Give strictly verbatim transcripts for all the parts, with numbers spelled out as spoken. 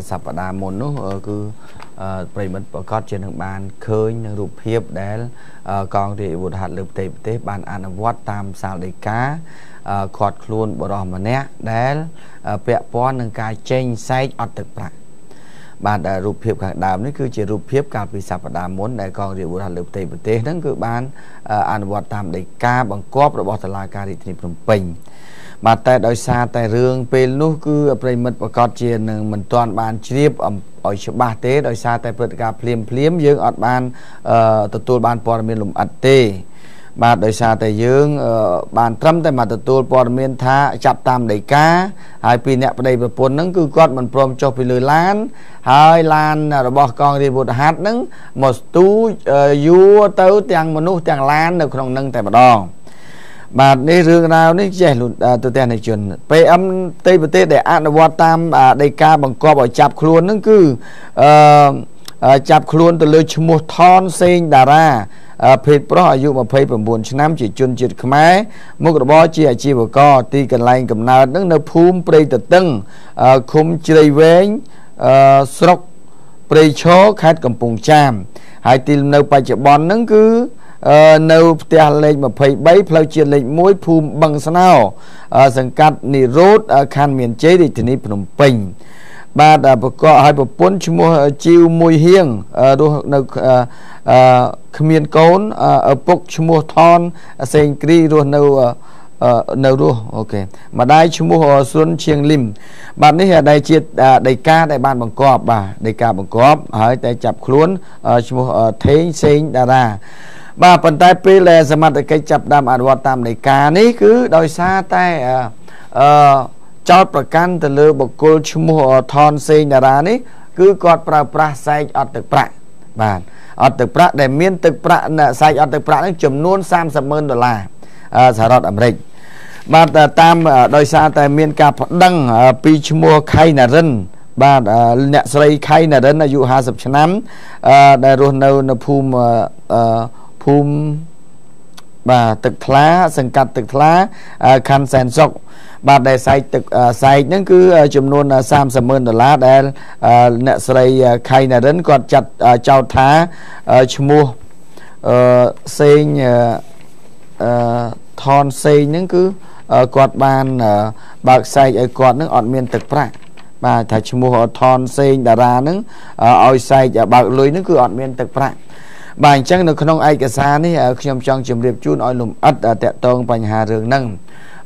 Sắp vào đà môn nó cứ bởi mất bỏ cót trên đường bàn khơi những rụp hiếp để con thì một hạt lực tế tế bàn ăn vót tam sao để cá cọt luôn bỏ đỏ mà nét để vẹn bó nâng ca chênh xây ọt thực bạc bàn đã rụp hiếp khẳng đám nó cứ chỉ rụp hiếp cả vì sắp vào đà môn để con thì một hạt lực tế tế nâng cứ bàn ăn vót tam để cá bằng cóp rồi bỏ thật là ca thì thịt bình mà tại đôi xa tại rương bên lúc cứ bây mất và có chuyện mình toàn bàn chếp ở chỗ bà tế đôi xa tại vật gặp liềm liếm dưỡng ọt bàn tụt tụi bàn bò mình lùm ạt tê mà đôi xa tại dưỡng bàn trăm tại mà tụt tụi bò mình tha chạp tam đầy cá hai pin nẹp đầy vật bốn nâng cứ con mình prom cho pin lưới lan hai lan rồi bỏ con đi một hạt nâng một tú vua tấu tiếng mà nút tiếng lan được không nâng tại bà đo mà đây rương nào đấy trẻ luôn từ tiền này chuyển về âm tây bờ tết để ăn qua tam đầy ca bằng co bỏ chạp luôn nó cứ chạp luôn từ lưới một thon sen đà ra phết pro ở dụng mà phê bằng buồn năm chỉ chuyên triệt khmer một cái bó chia chia vào co ti cần lành cầm nào nước nấu phum prey từ tưng khum chơi vén sọc prey chó khát cầm bùng chạm hai tim nấu bài chợ bón nó cứ nâu tia lên mà phải bấy phơi chuyện lệnh mối phùm bằng sao nào rằng cắt nỉ rốt khăn miền chế thì thì ní phồng bình ba đã có hai bộ bốn chiêu mùi hiền đôi nâu miền cốn ở bốc mua thon sen kri đôi nâu nâu đôi ok mà đây chúng mua xuân chiêng lim bạn đấy là đại triệt đại ca đại ban bằng cọp bà đại ca bằng cọp hỏi đại chập cuốn chúng mua thế sen đà ra bà phần tay pê lè xem mặt cái chập đam ăn vặt tam để cá ní cứ đòi xa tay chót bậc căn từ lừa bậc cô chum hồ thon xây nhà ra ní cứ cọt pra pra say ở từ pra bàn ở từ pra để miên từ pra say ở từ pra nó chấm nôn sam sầm mơn đô la xả đọt ẩm rịnh bà tam đòi xa tay miên cà phật đăng pi chum hồ khay nhà dân bà nẹt xây khay nhà dân là dụ hà sập chấn nắm để rồi nâu nâu phum phùm bà tực lá sừng cắt tực lá khăn sen sọc bà để say tực say những cứ chấm nôn sam sầm mơn đờ lá để nè say khay nè đến còn chặt chào thá chum mua xây thon xây những cứ quạt bàn bạc say quạt những ọt miên tực phải bà thạch chum mua thon xây đà ra những oi say bạc lưới những cứ ọt miên tực phải bạn chẳng được không ai cả xa này trong trong trường điệp chút nói lùm ất tẹt tôn bằng hà rừng nâng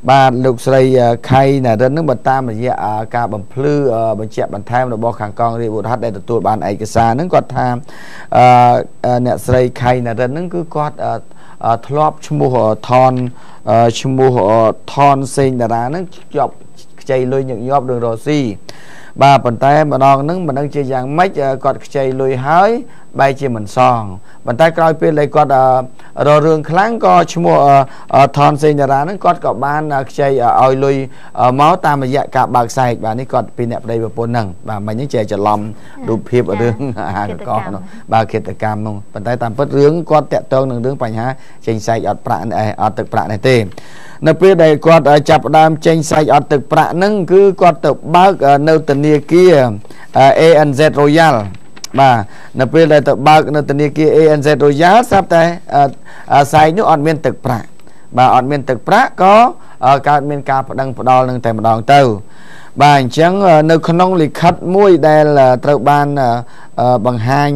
bà lục xây khay là đất nước bật tam là dạ cả bằng plư bằng chẹt bằng tham là bo kháng con thì bột hát đây là tụi bạn ấy cả xa nước quạt tham nẹt xây khay là đất nước cứ quạt thọp chum hồ thon chum hồ thon sinh là đá nước chọc chạy lôi những nhóc đường rò xi bà bàn tay mà non nứng mình đang chơi dạng mấy cọt chơi lùi hái bay chơi mình sòn bàn tay coi pin lại cọt rồi rương kháng co chum thon xây nhà ra nứng cọt cọt ban chơi oi lùi máu ta mà dạ cả bạc sài bà ní cọt pin đẹp đây và buồn nằng bà mình những chơi chật lầm đục hiệp ở rương hà cọt nó bà kiệt tự cam luôn bàn tay tam phất rương cọt tẹt tôn nằng rương bành há chơi sài ọt prạ này ọt thực prạ này tê nấp pin đây cọt chập đam chơi sài ọt thực prạ nứng cứ cọt tự bác nâu tình nia kia a en dét Royal bà nè pê lại tập ba nè tình nia kia a en dét Royal sắp tới sai nhú on miền tịch pra bà on miền tịch pra có các miền ca đang đo đang thèm đòn tàu bà chẳng nêu khôn lịch khách mũi đây là tàu ban bằng hai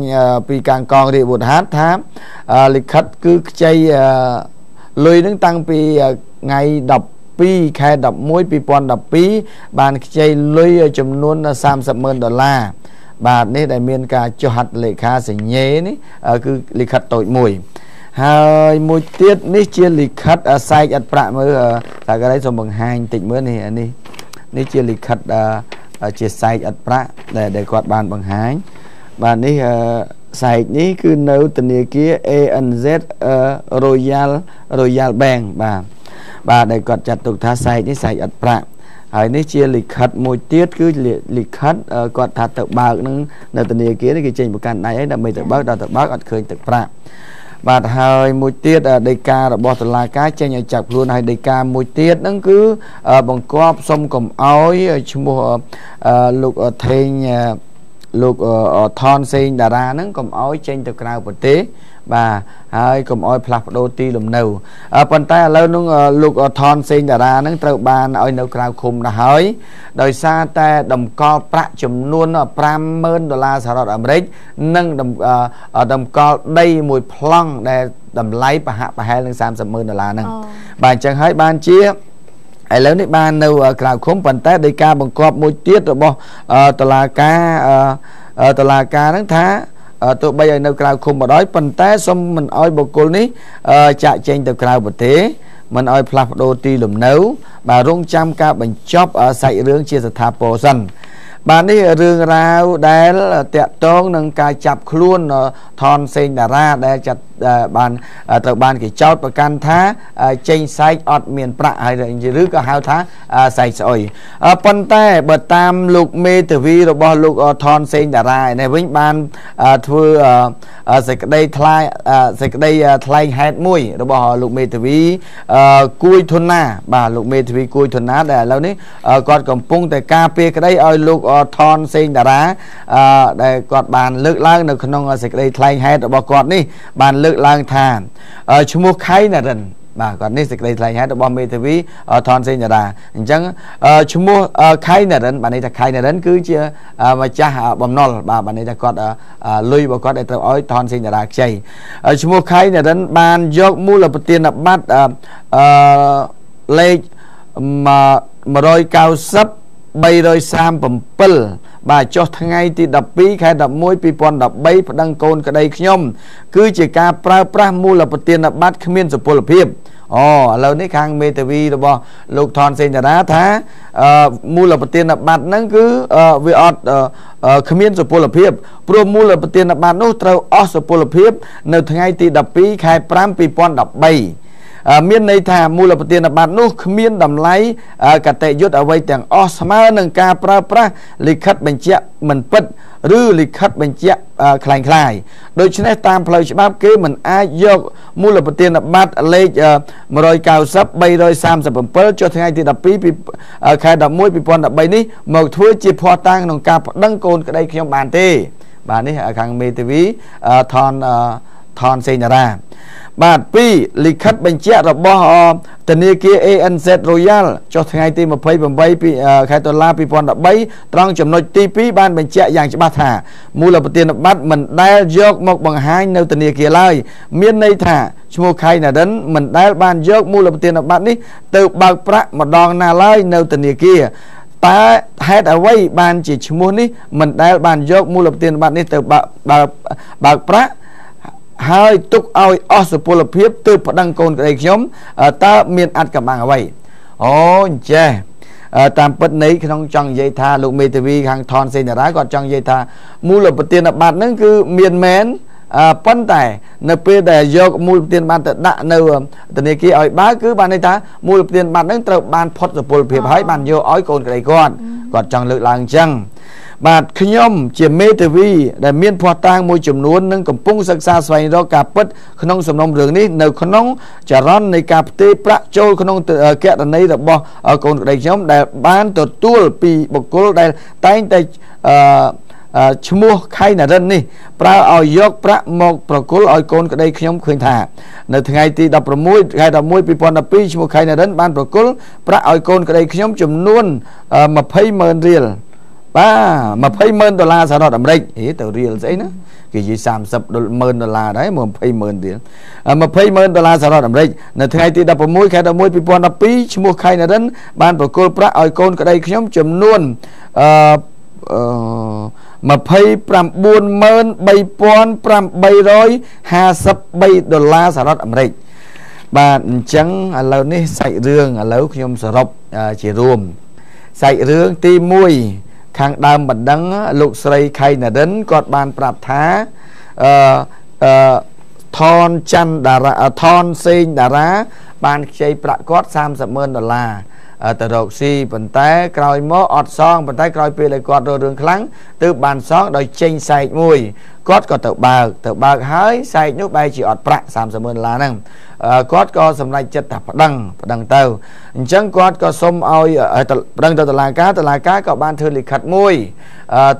pi càng con đi bột hát thám lịch khách cứ chơi lười đứng tăng pi ngày đọc pi khai đập muối pi pon đập pi bàn chơi lưới chấm nôn là sam sập mơn đô la bà nè đại miền cả cho hạt lệ kha sẽ nhé ní cứ lịch hạt tội mùi hai mùi tiết ní chia lịch hạt sai chặt prạ mới là cái đấy xong bằng hai tịnh mới này ní ní chia lịch hạt chia sai chặt prạ để để quạt bàn bằng hai bà ní sai ní cứ nấu từ nè kia a en dét Royal Royal Bank bà bà đây còn chặt tục tha sai những sai ật prạ hãy nói chia lịch khất môi tiết cứ lịch khất còn thà tự bạc nâng nợ tình kia cái trên một căn này ấy là mình tự bác đào tự bác ật khơi tự prạ Và hai mùi tiết đầy ca bỏ thật là cái chê nhà chạc luôn hay đầy ca mùi tiết nâng cứ bằng cóp xong cầm ối chung bộ lục thênh lục thon sinh đà ra nâng cầm ối chênh thực nào vật tế và hai cầm ối plak đô ti lùm nâu phần tay lâu nâng lục thon sinh đà ra nâng trâu bàn ôi nâu cao khùng là hới đời xa ta đồng co prạ chùm luôn pram mơn đô la xa rọt ẩm rích nâng đồng co đây mùi plong để đầm lấy và hạ và hai lên xăm xăm mơn đô la nâng bàn chẳng hãy bàn chia ai lớn đấy ban đâu cào khốn phần tết đây ca bằng cọp môi tiết rồi bo tờ là ca tờ là ca nắng thá tụi bây giờ đâu cào khốn mà đói phần tết xong mình oi bồ cô ní chạy trên từ cào bờ thế mình oi plak đô ti lùm nấu bà rung trăm ca bình chóp ở sậy rương chia sẻ tháp bồ dần bà đi rương rau đá tẹt tôn nâng ca chập luôn thon sen đà ra để chặt bàn tờ bàn cái chót và can thá trên sai ọt miền prạ hay là gì rứ có hao thá sai sỏi phần tay bờ tam lục mê tử vi rồi bò lục thon sen đà ra này với ban thưa dịch đây thay dịch đây thay hết mũi rồi bò lục mê tử vi cùi thôn na bà lục mê tử vi cùi thôn na để lâu đấy còn còn pung tại cà phê cái đây ơi lục thon sen đà ra để còn bàn lược lang được không dịch đây thay hết rồi bò còn đi bàn lang thang ở chung một khay là rần bà còn nên dịch đây là hai bom mê tử vi ở thon xây nhà đà chẳng chung mua khay là rần bà này là khay là rần cứ chưa mà cha bom nol bà bà này là con lui bà con để tao ối thon xây nhà đà chạy ở chung một khay là rần bàn dọc mua là tiền là bắt lê mà mà rồi cao sấp bay rồi sam bầm pil bà cho thằng ngay thì đập bí khai đập môi pi pon đập bay và đăng côn cái đây nhom cứ chỉ ca pra pra mua là vật tiền là bát khăm miên số pol phiệp ồ lâu nấy khang mê tivi rồi bò lục thon xây nhà đá thá mua là vật tiền là bát nắng cứ về ọt khăm miên số pol phiệp pro mua là vật tiền là bát nốt trâu ọt số pol phiệp nơi thằng ngay thì đập bí khai pram pi pon đập bay miền này thà mua là vật tiền là bát nốt miền đầm lấy cả tệ yết ở vây tiếng osma nâng ca pra pra lịch khất bành chẹt mình bật rư lịch khất bành chẹt khành khải đôi chân này tam phơi bám kế mình ai yết mua là vật tiền là bát lê mà rồi cao sấp bay rồi sam sập bấm cho thế này thì đập pí khai đập mũi bị pon đập bay ní một thưa chỉ pho tang nâng ca đăng côn cái đây khi ông bàn tê bà ní ở khang mê tivi thon thon xây nhà ra bạn pi lịch khất bành chẹt là bo tình yêu kia a en zét Royal cho thằng ai tìm một phây bầm bay pi khai tuần la pi pon đã bay trong chấm nội ti pi ban bành chẹt dạng cho ba thả mua là một tiền bắt mình đai dọc một bằng hai nêu tình yêu kia lai miền này thả mua khai là đến mình đai ban dọc mua là một tiền bắt đi từ bạc bạc một đòn na lai nêu tình yêu kia ta hết ở vây ban chỉ muốn đi mình đai ban dọc mua là một tiền bắt đi từ bạc bạc bạc bạc hai tục oi ở số pol phiệp từ phát đăng côn cái nhóm ta miền ăn cả bằng vậy ôi chê tam bất nấy trong trong dây tha lục mê tv hàng thon xây nhà đá còn trong dây tha mua là tiền là bạt nâng cứ miền mến phân tải np để do mua tiền bạt đã nêu từ này kia oi bá cứ bàn này ta mua tiền bạt nâng từ bàn phật số pol phiệp hãy bàn vô oi côn cái con còn trong lự làng chăng bà khi nhóm chỉ mê tử vi để miên phò tang môi trường luôn nâng cầm pung sắc xa xoay đó cà pất khôn ông sầm nông đường ní nợ khôn ông chả rón này cà tê pra trôi khôn ông kẹt ở đây là bò ở còn đại nhóm để ban tổ tuol pi bọc cố đây tay tay chum mua khay là dân ní pra oi yok pra một bọc cố oi con cái đây khi nhóm khuyên thả nợ thằng ngày thì đập bờ mũi ngày đập mũi pi pon đập pi chum mua khay là dân ban bọc cố pra oi con cái đây khi nhóm chum luôn mà pay mơn riel ba mà pay mơn đô la sao đó đầm đây thế từ riêng dễ nữa cái gì sàm sập đô mơn đô la đấy mà pay mơn riêng mà pay mơn đô la sao đó đầm đây là thay thì đập mũi khai đập mũi pipon đập pí mua khai là đến ban của cô pra oi con cái đây nhóm chấm luôn mà pay pram buôn mơn bay pon pram bay rồi hà sập bay đô la sao đó đầm đây bạn trắng lâu ní sậy rương lâu nhóm sờ rọc chỉ ruồng sậy rương ti mùi khang đam bật đắng lục sầy khay là đến cọt bàn prap thá thon chăn đà ra thon xin đà ra bàn chơi prạ cót sam sập mơn đà la tờ rộng si bần tế còi mô ọt xong bần tế còi bì lại quạt rồi rừng khăn từ bàn xong đòi chênh sạch mùi cốt có tự bạc tự bạc hơi sạch nước bay chỉ ọt bạc xàm xàm ơn là năng cốt có xâm lạch chất thập đăng đăng tàu chẳng cốt có xông ôi đăng tàu tờ là cá tờ là cá có ban thư lịch khát mùi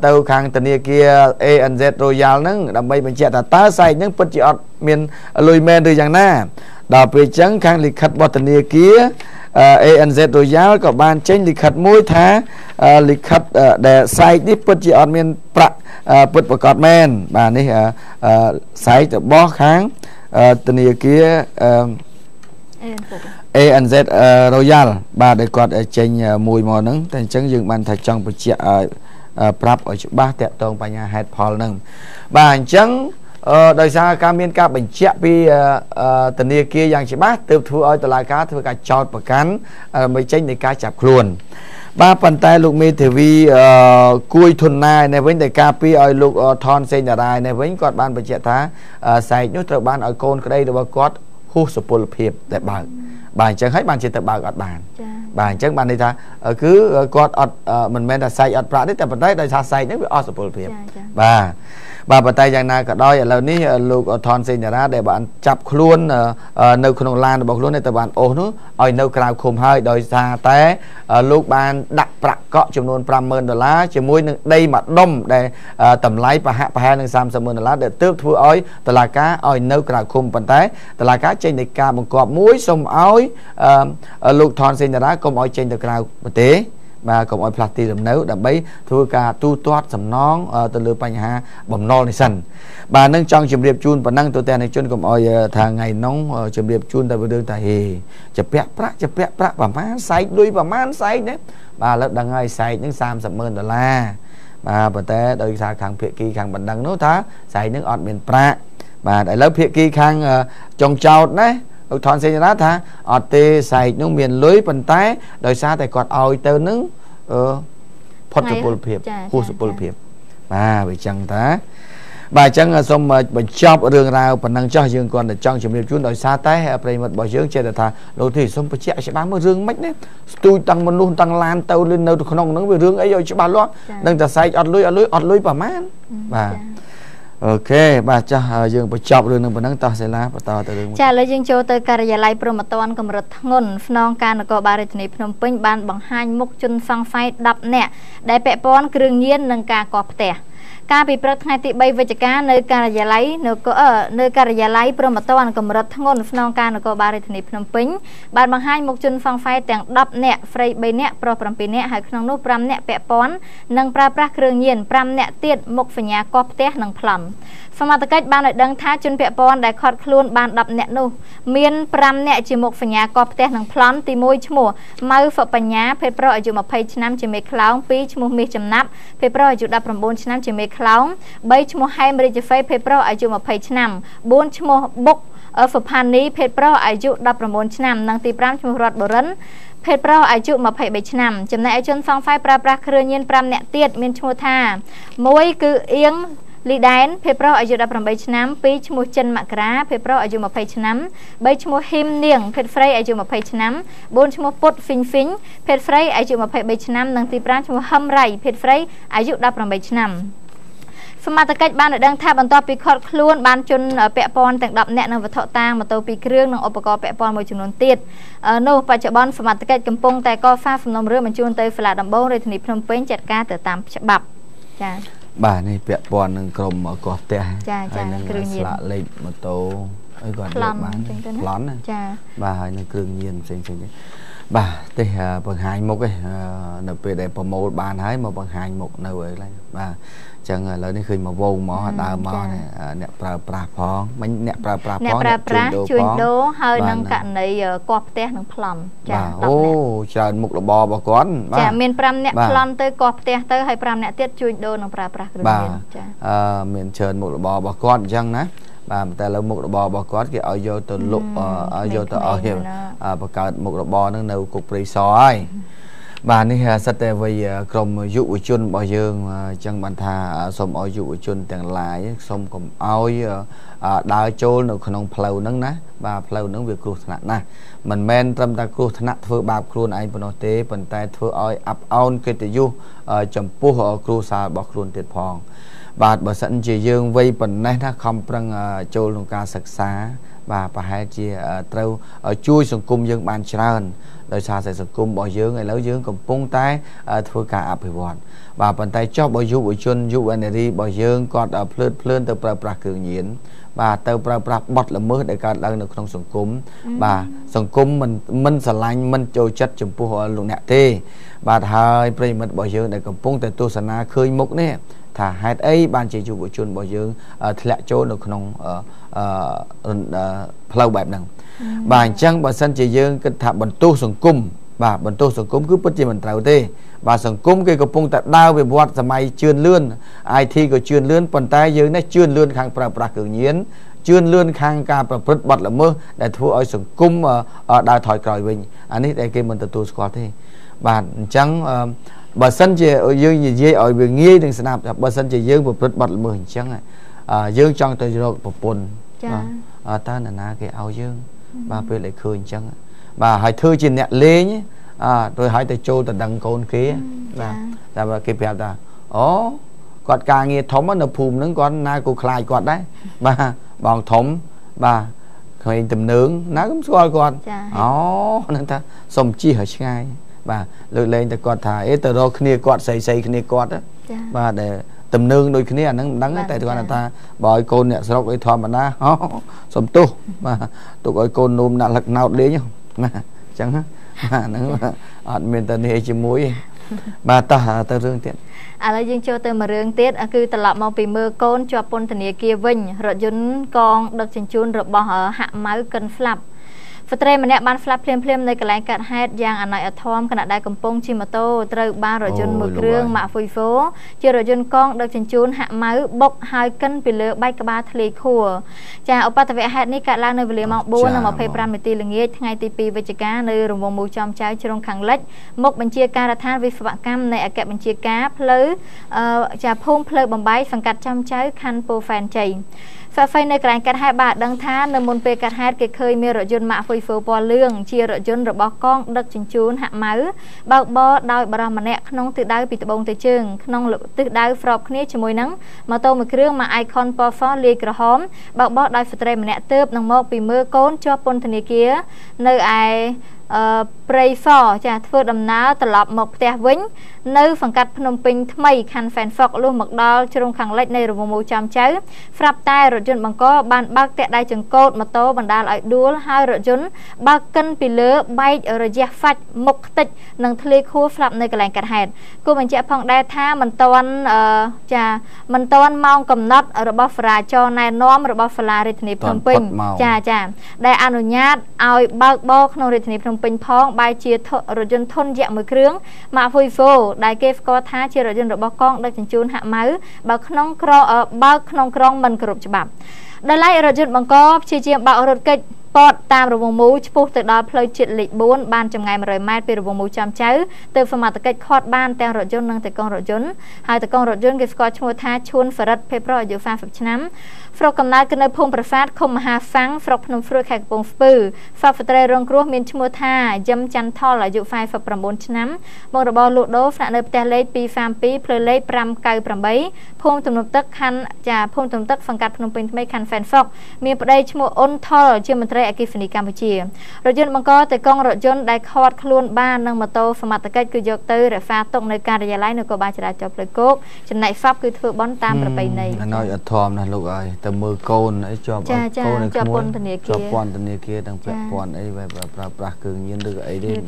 tàu kháng tình yêu kia A and Z rồi dào nâng đầm bây mình chạy ta ta sạch nâng bất chỉ ọt miền lùi men từ dàng na đào bì chẳng kháng lịch khát bọt tình yêu kia a en dét đối giáo có ban trên lịch khật mũi thá lịch khật để sai đi bất chỉ ọt miền bạc bất bạc men bà này sai cho bó kháng tình yêu kia a en dét Royal bà để quạt trên mùi mò nắng thành chứng dương bàn thạch trong bất chỉ bạc ở chỗ ba tiệm tông bà nhà hạt Paul nâng bà chứng đời xa ca miên ca bình chẹp vì tình yêu kia dàng chỉ bác từ thu ơi từ lại cá thưa cả chót và cắn mới tranh để cá chạp luôn ba phần tay lục mi thử vi cuối thuần này này với đại ca pi ơi lục thon xây nhà đài này với quạt ban bình chẹp thá xài nhốt tờ ban ở côn cái đây là quạt hút sụp bột hiệp để bằng bàn chẳng hết bàn chỉ tập bàn gạt bàn bàn chẳng bàn đi ta cứ quạt mình men là xài ọt bạc đấy tập đấy đời xa xài những cái ọt sụp bột hiệp và bà bà tay giang na cả đôi là ní lục thon xây nhà ra để bạn chập luôn nấu khung lan bọc luôn để tập bạn ôn nữa ơi nấu cào khum hơi đôi xa té lục bàn đặt bạc cọ chấm luôn pramơn đờ lá chỉ muối đây mà đông để tầm lái và hạ và hai nâng sam samơn đờ lá để tước thua ơi từ là cá ơi nấu cào khum bàn té từ là cá trên này cá bằng cọp muối xông ối lục thon xây nhà ra công ơi trên từ cào một tí mà cộng oi plati làm nấu đã bấy thưa cả tu toát sầm nón từ lừa bành hà bầm non này sần bà nâng trong chìm điệp chun và nâng tôi tè này chun cộng oi thà ngày nóng chìm điệp chun tại vừa đường tại hề chập bẹt bạ chập bẹt bạ và man say đuôi và man say đấy bà lợn đang ngày say những sam sầm mơn đó là bà bờ té đời xa khang phệ kỳ khang bần đăng nấu thá say những ọt miền bạ bà đại lớp phệ kỳ khang trồng trầu đấy thon xây ra thà ọt tê xài những miền lưới bần té đời xa tại quạt oi tơ nứng phật sự bổn phiệp khu sự bổn phiệp bà vậy chẳng ta bà chẳng xong mà mình chọc đường nào phần năng cho dương còn để trong trường nghiệp chúng đời xa té phải mật bỏ dưỡng trên là thà đầu thì xong phải chạy sẽ bán một rương mách đấy tôi tăng một luôn tăng lan tàu lên đâu không nông nó về rương ấy rồi chứ bà lo đang ta xài ọt lưới ọt lưới ọt lưới bà man bà ok បាទចាស់យើងបញ្ចប់រឿងនឹងប៉ុណ្ណឹងតោះសិលាបន្តទៅរឿងចាឥឡូវយើងចូលទៅការិយាល័យព្រមត្តនគមរដ្ឋធ្ងន់ក្នុងការនគរបាលរាជធានីភ្នំពេញបានបង្ហាញមុខជនសង្ស័យ ដប់ នាក់ដែលពាក់ព័ន្ធគ្រឿងញៀននឹងការកុសផ្ទះការពីព្រឹកថ្ងៃទី 3 វិច្ឆិកានៅការិយាល័យនគរនគរបាលរាជធានីភ្នំពេញបានបង្ហាញមុខជនសង្ស័យទាំង ដប់ នាក់ ហ្វ្រៃ បី នាក់ ប្រុស ៧ នាក់ ហើយក្នុងនោះ 5 នាក់ពាក់ព័ន្ធនឹងប្រើប្រាស់គ្រឿងញៀន 5 នាក់ទៀតមុខសញ្ញាកុសផ្ទះនឹងប្លន់ទី មួយឈ្មោះម៉ៅសុបញ្ញាភេទប្រុសអាយុ ២៥ ឆ្នាំជាមេខ្លោង ពី ឈ្មោះ ហេម រិទ្ធិវេទ ភេទ ប្រុស អាយុ ២០ ឆ្នាំ បួន ឈ្មោះ បុក សុផានី ភេទ ប្រុស អាយុ ដប់ប្រាំបួន ឆ្នាំ និង ទី ៥ ឈ្មោះ រត បុរិន ភេទ ប្រុស អាយុ ម្ភៃបី ឆ្នាំ ចំណែកឯជនសង្ស័យប្រើប្រាស់គ្រឿងញៀន ប្រាំ នាក់ទៀតមានឈ្មោះថា មួយ គឺ អៀង លី ដែន ភេទ ប្រុស អាយុ ដប់ប្រាំបី ឆ្នាំ ពីរ ឈ្មោះ ចិន មករា ភេទ ប្រុស អាយុ ម្ភៃ ឆ្នាំ បី ឈ្មោះ ហ៊ីម នាង ភេទ ស្រី អាយុ ម្ភៃ ឆ្នាំ បួន ឈ្មោះ ពុត ហ្វីង ហ្វីង ភេទ ស្រី អាយុ ម្ភៃបី ឆ្នាំ និង ទី ៥ ឈ្មោះ ហឹម រៃ ភេទ ស្រី អាយុ ដប់ប្រាំបី ឆ្នាំ សមាជិកបាននៅដឹងថាបន្តពីខត់ខ្លួនបានជន់ពាក់ព័ន្ធទាំង bà thì uh, bằng hai mục ấy nộp về để promo bàn hái mà bằng hai mục nấu ấy này bà chẳng là đến khi mà vô mỏ đào mỏ này nẹp pra pra phong bánh nẹp pra pra phong nẹp pra chuyển đố hơi nâng cạn này cọp té nâng plom bà ô trời mục là bò bà con bà miền pram nẹp plom tới cọp té tới hay pram nẹp tiết chuyển đố nâng pra pra bà miền trời mục là bò bà con chẳng nè bà ta là một bò bò cót cái ở vô từ lục ở vô từ ở hiệp và cả một bò nó nấu cục rì sỏi bà ni hà sát tệ về cầm dụ chun bảo dương chân bàn thà xong ở dụ chun tiền lái xong cầm oi đá trôi nó không pleu nắng ná bà pleu nắng việc cột nặng ná mình men tâm ta cột nặng thưa bà cột anh bận té bận tay thưa oi ấp on cái tự du chấm pu họ cột sa bà cột tiền phong bà bà sẵn chỉ dương vây bận này nó không bằng trôi luôn cả sặc sá và bà hai chị trâu chui xuống cung dương bàn tràn đời xa sẽ sụp cung bỏ dương ngày lỡ dương cầm bông tay thưa cả áp hiệp hoàn và bàn tay cho bỏ dụ bỏ chân dụ anh đi bỏ dương còn ở phơn phơn từ pra pra cường nhiễn và từ pra pra bật là mưa để cả lần được trong sụp cung và sụp cung mình mình sờ lanh mình trôi chất chấm pu họ lụng nẹt tê và hai pre mình bỏ dương để cầm bông từ tu sana khơi mốc nè thả hai ấy bàn chỉ dụ bỏ chân bỏ dương thẹn trôi được trong lâu bẹp nằng bà chăng bà sân chỉ dương cái tháp bẩn tu sùng cung bà bẩn tu sùng cung cứ bất chi mình tàu tê bà sùng cung cái cục bông tạt đau về bọt sao may chườn lươn ai thi cái chườn lươn bàn tay dương nó chườn lươn khang pra pra cường nhiên chườn lươn khang ca pra prut bọt là mơ để thua ở sùng cung ở đào thỏi còi bình anh ấy đây cái mình tạt tu squat thế bà chăng bà sân chỉ dương gì dễ ở về nghe đừng snap bà sân chỉ dương pra prut bọt là mơ chăng à dương trong tới rồi bột bồn ta là na cái áo dương bà về lại khơi chăng bà hỏi thư trên nhẹ lê nhé à tôi hỏi tới châu từ đằng cồn kia là là cái bẹp là ó quạt cà nghe thấm ở nộp phùm nướng con na cô khai quạt đấy bà bằng thấm bà khơi tầm nướng ná cũng coi con ó nên ta sầm chi hỏi ngay bà lượt lên từ quạt thả ấy từ đó kia quạt xây xây kia quạt đó bà để tầm nương đôi khi này nắng nắng tại tụi anh ta bỏi côn nè sọc cái thòm mà na sầm tu mà tụi coi côn nôm nặng lật nào đấy nhá mà chẳng hả nắng ăn miền tây này chỉ muối bà ta ta riêng tiện à là riêng cho tôi mà riêng tiết cứ từ lọ màu pin mưa côn cho pôn thần địa kia vinh rồi dún con đập chèn chun rồi bỏ hạ máu cần flap phần tây mình nè ban flap phèm phèm này cái lạnh cạn hết giang anh nói ở thom khán đài cầm pông chim tô từ ba rồi chôn mực riêng mạ phơi phố chưa rồi chôn con được chỉnh chôn hạ máu bốc hai cân bị lừa bay cả ba thề khua cha ở ba tây về hết ní cả làng nơi về mọc bùn nằm ở phê pram mì tì là nghe ngày tì pì về chợ cá nơi vùng vùng mù chòm trái trong khang lách mốc bên chia cá ra than về phạ cam này ở kẹp bên chia cá phơi cha phun phơi bầm bái phẳng cắt chăm trái khăn po phèn chảy và phơi nơi cái cắt hai bà đăng thá nơi môn phê cắt hai cái khơi mê rồi chôn mạ phơi phố bò lương chia rồi chôn rồi bò con đập chỉnh chôn hạ máu bò bò đau bò đau mà nẹt nong từ đau bị từ bông từ trường nong từ đau phọp khné cho môi nắng mà tô một riêng mà icon po phó lê cờ hóm bò bò đau phật rèm nẹt tớp nong mò bị mưa côn cho pôn thề kia nơi ai prey phò cha thưa đầm ná từ lọp một tè vĩnh nơi phần cắt phnom pinh thay khăn phèn phọt luôn mặc đo trong khang lách này rồi mồ chăm cháu phập tai rồi chôn bằng có ban bác tè đai trường cột mà tô bàn đa lại đua hai rồi chôn ba cân pì lứa bay rồi già phách mục tịch nâng thề khua phập nơi cái làng cắt hẹn cô mình chạy phòng đai tha mình toan cha mình toan mong cầm nốt rồi bao phà cho này nóm rồi bao phà rồi thề phnom pinh cha cha đai anh nhát ao bác bác nông rồi thề phnom bình phong bài chia rồi dân thôn dạng mười kêu mà vui vô đại kêu có thá chia rồi dân rồi bà con được chỉnh chun hạ máu bà non cro bà non cro mình cột cho bạn đây lại rồi dân bằng có chia chia bảo rồi kịch bọt tam rồi vùng mũ chụp từ đó phơi chuyện lịch bốn ban trong ngày mà rồi mai về rồi vùng mũ chăm cháu từ phần mặt từ kịch khót ban teo rồi dân năng từ con rồi dân hai từ con rồi dân kêu có chua thá chun phải rất phê rồi dự pha phật chấm phật cầm nát cái nơi phong bờ phát không hà phẳng phật nông phơi khạc bông phừ phật phật tây rong cua miền chua tha dâm chăn tho là dụ phai phật bầm bốn chấm mong rồi bò lụt đố phật nơi tè lấy pi phàm pi phơi lấy bầm cày bầm bấy phong tùng tùng tắc khăn trà phong tùng tắc phần cắt phong pin mấy khăn phèn phật miền bờ đây chua ôn tho chưa mình tây kịp phơi campuchia rồi dân bằng co tây con rồi dân đại khót luôn ba nâng mặt tô phần mặt tây cứ dọc tây rồi pha tông nơi cà rìa lái nơi có ba chả chọc lời cốt trên này pháp cứ thưa bón tam rồi bảy này nói ở thom này lục ơi mưa côn ấy cho bọn côn này không cho bọn tận này kia đang vẽ bọn ấy về và và cường nhiên được ấy đến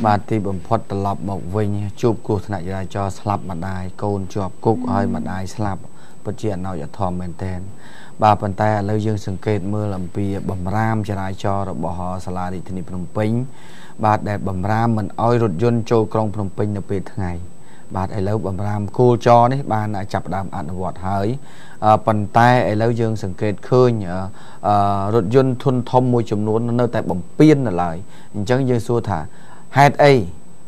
mà thì bẩm phật lập một vinh chụp cuộc này ra cho slap mặt đài côn cho cục hơi mặt đài slap bất chuyện nào giờ thòm bền tên bà bàn tay lấy dương sừng kẹt mưa làm pì bẩm ram trở lại cho rồi bỏ họ sala đi thì phnom penh bà đẹp bẩm ram mình oi rụt yun châu trong phnom penh được về ngày bà ấy lấy bẩm ram cô cho đấy bà lại chập đàm ăn vọt hơi bàn tay ấy lấy dương sừng kẹt khơi nhở rụt yun thun thom môi chấm nón nơi tại bẩm piên là lại chẳng dương xua thả hết ấy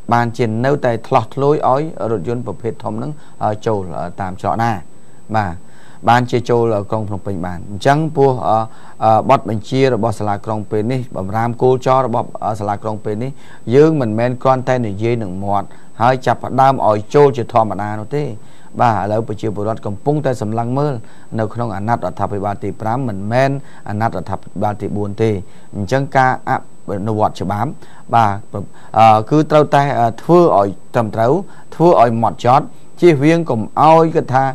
bàn trên nâu tay thọt lối ói ở đội dân bậc hết thom nắng trầu tạm chọn na mà bàn chia trầu là con phòng bệnh bàn trắng pua bọt bệnh chia rồi bọt salad con pê ní bầm ram cô cho rồi bọt salad con pê ní dương mình men con tay này dây nặng mọt hơi chập đam ỏi trầu chỉ thom mà na nó thế bà lâu bữa chiều buổi đón cầm pung tay sầm lăng mơ nấu không ăn nát ở tháp về ba tỷ pram mình men ăn nát ở tháp ba tỷ buồn tê trắng ca nấu vọt cho bám bà cứ trâu tay thưa ỏi tầm trấu thưa ỏi mọt chót chi huyên cùng oi cái tha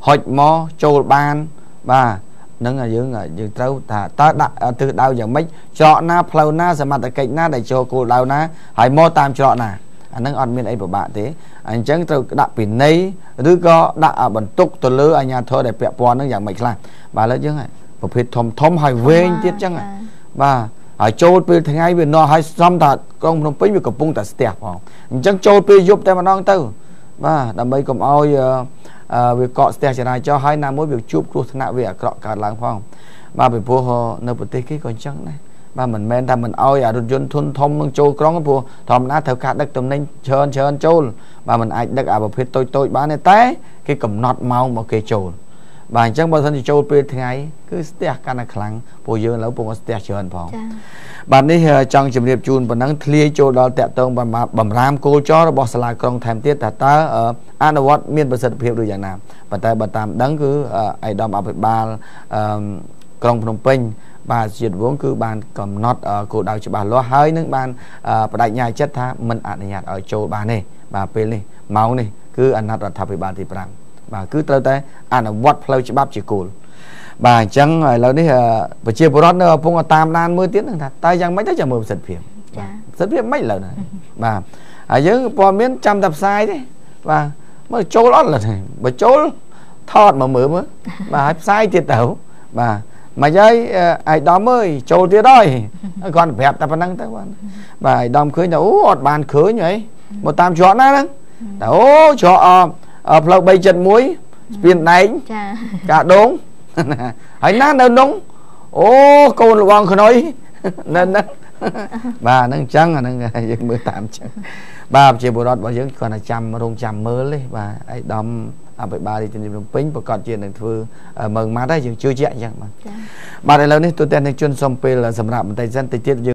hội mò châu ban bà nâng ở dưới ở dưới trâu thả ta đặt từ đau giờ mấy chọn na plau na sầm mặt ở cạnh na để cho cô đau na hãy mò tam chọn nè anh đang ăn miếng ấy của bạn thế anh chẳng tôi đặt pin này đứa có đặt bẩn túc tôi lỡ anh nhà thôi để bẹp pon nó dạng mệt là bà lỡ chứ này một phe thom thom hỏi về tiếp chẳng này bà hỏi trôi về thằng ấy về nó hỏi xăm thật con nó pin về cặp bông thật đẹp không anh chẳng trôi về giúp tay mà non tao bà đầm bay cầm oi về cọ đẹp trở lại cho hai năm mỗi việc chụp luôn thằng nào về cọ cả làng phong bà bị vua họ nơi bờ tây cái con trắng này bà mình men ta mình oi à run run thun thom măng châu con phu thom ná theo cả đất tầm nên chơn chơn châu bà mình ai đất à bà phết tôi tôi bán này té cái cầm nọt màu mà kê châu bà chẳng bao giờ thì châu phết ngày cứ tiếc cả là khăng phu dương lâu phu mà tiếc chơn phong bà này trong trường điệp chun bà nắng thia châu đó tẹt tông bà mà bầm ram cô cho nó bỏ salad con thèm tiếc tạt ta ở anawat miền bắc sơn phêu được dạng nào bà ta bà tam đắng cứ ai đom à bà con phồng pênh bà diệt vốn cứ bàn cầm nót cổ đào cho bà lo hơi nước bàn đại nhà chất tha mình ăn nhạt ở chỗ bà này bà pê này máu này cứ ăn nát ở tháp với bà thì bằng bà cứ tới tới ăn ở vót phơi cho bắp chỉ cổ bà chẳng rồi lâu đấy bà chia bột nữa phong ở tam lan mưa tiếng thằng tay chẳng mấy tới chậm mười sệt phiền sệt phiền mấy lần này bà ở dưới bò miếng trăm tập sai đấy bà mới chỗ lót là này bà chỗ thọt mà mửa mới bà sai tiệt tẩu bà mà giấy ai đó mới trâu tía đôi còn đẹp ta phải năng ta quan và ai đom cưới đâu ọt bàn cưới như ấy một tam chọn na đó đâu chọn lâu bay chân muối tiền này cả đúng hãy nát đâu đúng ô cô là con nói nên đó bà nâng trắng là nâng dương mười tám trắng bà chỉ bộ đọt bà dưỡng còn là trăm rong trăm mớ đấy bà ai đom à vậy bà đi trên đường pính và còn chuyện đường thư mừng má đấy chưa chưa chạy chẳng mà bà đây lâu nay tôi tên này chuyên xong là sầm rạp tay dân tay tiết